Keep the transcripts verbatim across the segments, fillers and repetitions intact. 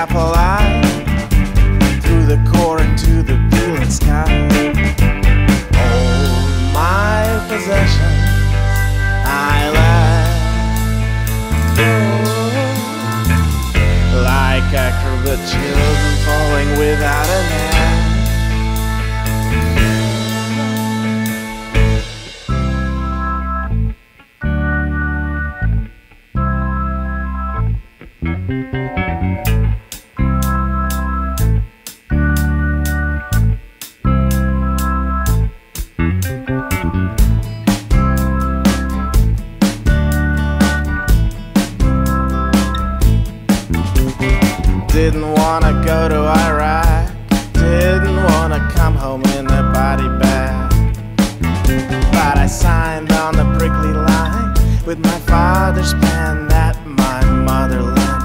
apple eye, through the core into the peeling sky. All my possessions I left through, like a curve of children falling without an end. Didn't wanna go to Iraq, didn't wanna come home in a body bag, but I signed on the prickly line with my father's pen that my mother lent.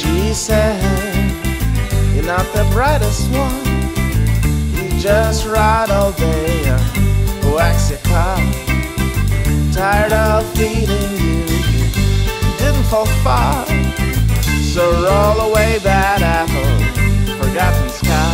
She said, "You're not the brightest one, just ride all day, a waxy car. Tired of feeding you, you didn't fall far. So roll away that apple, forgotten sky."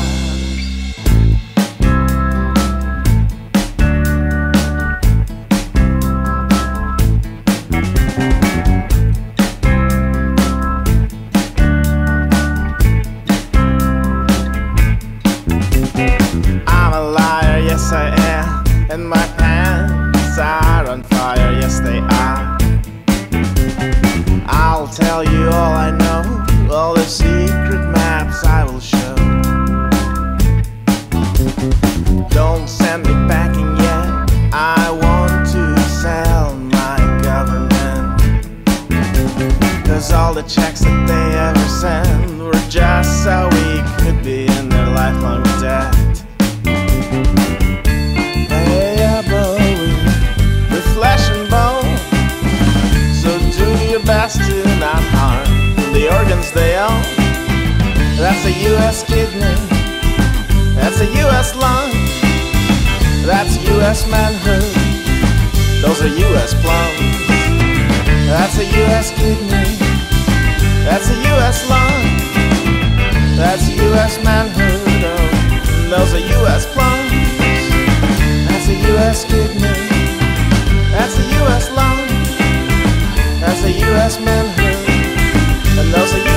And my pants are on fire, yes they are. I'll tell you all I know, all the secret maps I will show. Don't send me packing yet, I want to sell my government, 'cause all the checks that they ever sent were just so we could be in their lifelong debt. To not harm the organs they own. That's a U S kidney, that's a U S lung, that's U S manhood, those are U S plums. That's a U S kidney, that's a U S lung, that's U S manhood, oh, those are U S plums. That's a U S kidney, that's a U S lung, that's a U S manhood, and those are